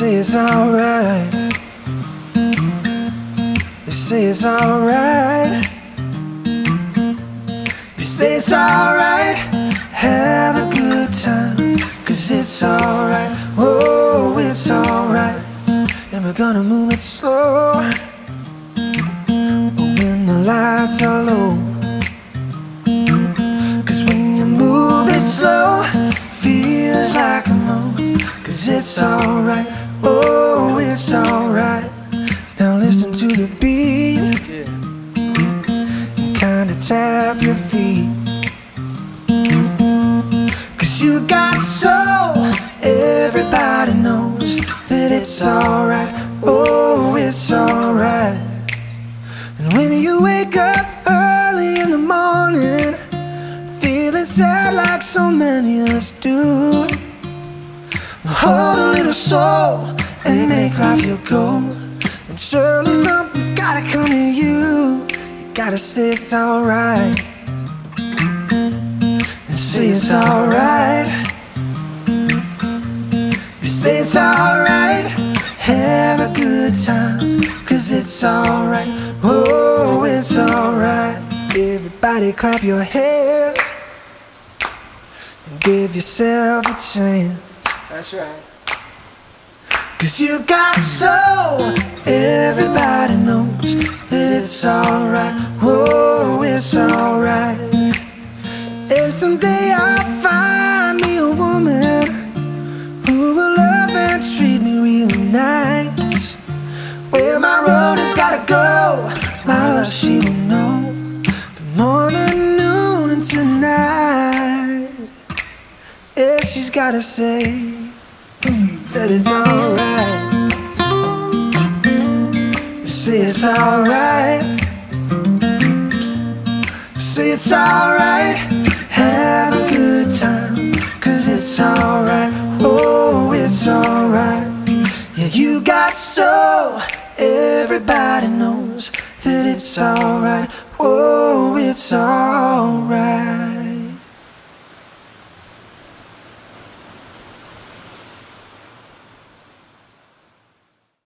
say it's alright. They say it's alright. They say it's alright. Have a good time, cause it's alright. Oh, it's alright. And we're gonna move it slow, but when the lights are low, cause when you move it slow, feels like a moan, cause it's alright. Oh, it's alright. Now listen to the beat and kinda tap your feet, cause you got soul. Everybody knows that it's alright. Oh, it's alright. And when you wake up early in the morning, feeling sad like so many of us do, hold a little soul and make life your goal. And surely something's gotta come to you. You gotta say it's alright, and say it's alright. Say it's alright, have a good time, cause it's alright, oh, it's alright. Everybody clap your hands and give yourself a chance. That's right. Cause you got soul, everybody knows that it's alright, oh, it's alright. And someday I'll find me a woman who will love and treat me real nice. Where my road has gotta go, my love she will know, from morning, noon, and tonight. Yeah, she's gotta say that it's alright. Say it's alright. Say it's alright. Have a good time, cause it's alright. Oh, it's alright. Yeah, you got soul. Everybody knows that it's alright. Oh, it's alright.